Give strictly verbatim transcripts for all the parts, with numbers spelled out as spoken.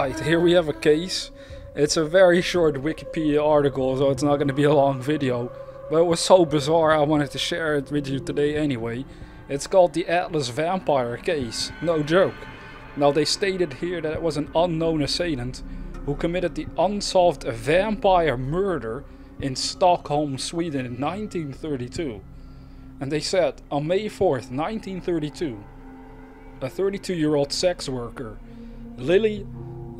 Alright, here we have a case. It's a very short Wikipedia article, so it's not going to be a long video. But it was so bizarre I wanted to share it with you today anyway. It's called the Atlas vampire case. No joke. Now they stated here that it was an unknown assailant who committed the unsolved vampire murder in Stockholm, Sweden in nineteen thirty-two. And they said, on May fourth, nineteen thirty-two, a thirty-two-year-old sex worker, Lily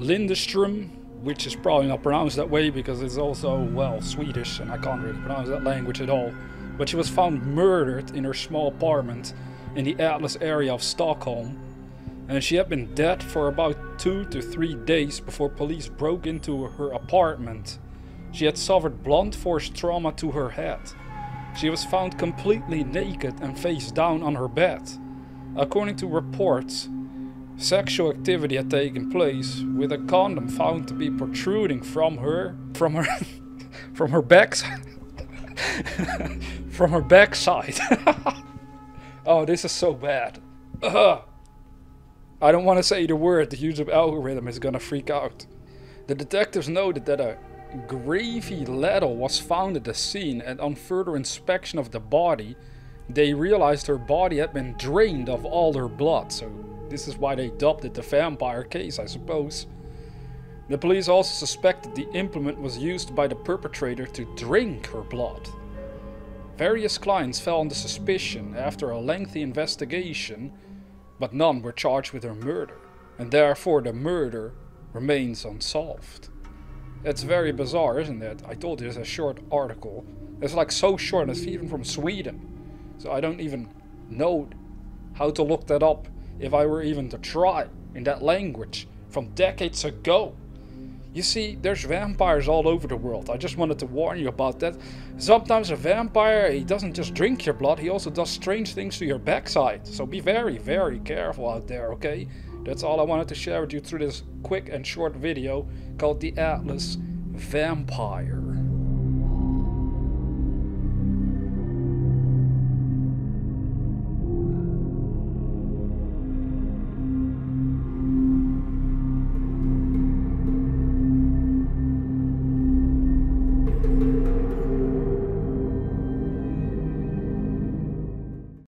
Lindström, which is probably not pronounced that way because it's also, well, Swedish and I can't really pronounce that language at all. But she was found murdered in her small apartment in the Atlas area of Stockholm. And she had been dead for about two to three days before police broke into her apartment. She had suffered blunt force trauma to her head. She was found completely naked and face down on her bed. According to reports, sexual activity had taken place, with a condom found to be protruding from her, from her, from her backside, from her backside. Oh, this is so bad. Uh, I don't want to say the word. The YouTube algorithm is gonna freak out. The detectives noted that a gravy ladle was found at the scene, and on further inspection of the body, they realized her body had been drained of all her blood. So this is why they dubbed it the vampire case, I suppose. The police also suspected the implement was used by the perpetrator to drink her blood. Various clients fell under suspicion after a lengthy investigation, but none were charged with her murder, and therefore the murder remains unsolved. It's very bizarre, isn't it? I told you it's a short article. It's like so short, it's even from Sweden. So I don't even know how to look that up if I were even to try in that language from decades ago. You see, there's vampires all over the world. I just wanted to warn you about that. Sometimes a vampire, he doesn't just drink your blood, he also does strange things to your backside. So be very, very careful out there, okay? That's all I wanted to share with you through this quick and short video called The Atlas Vampire.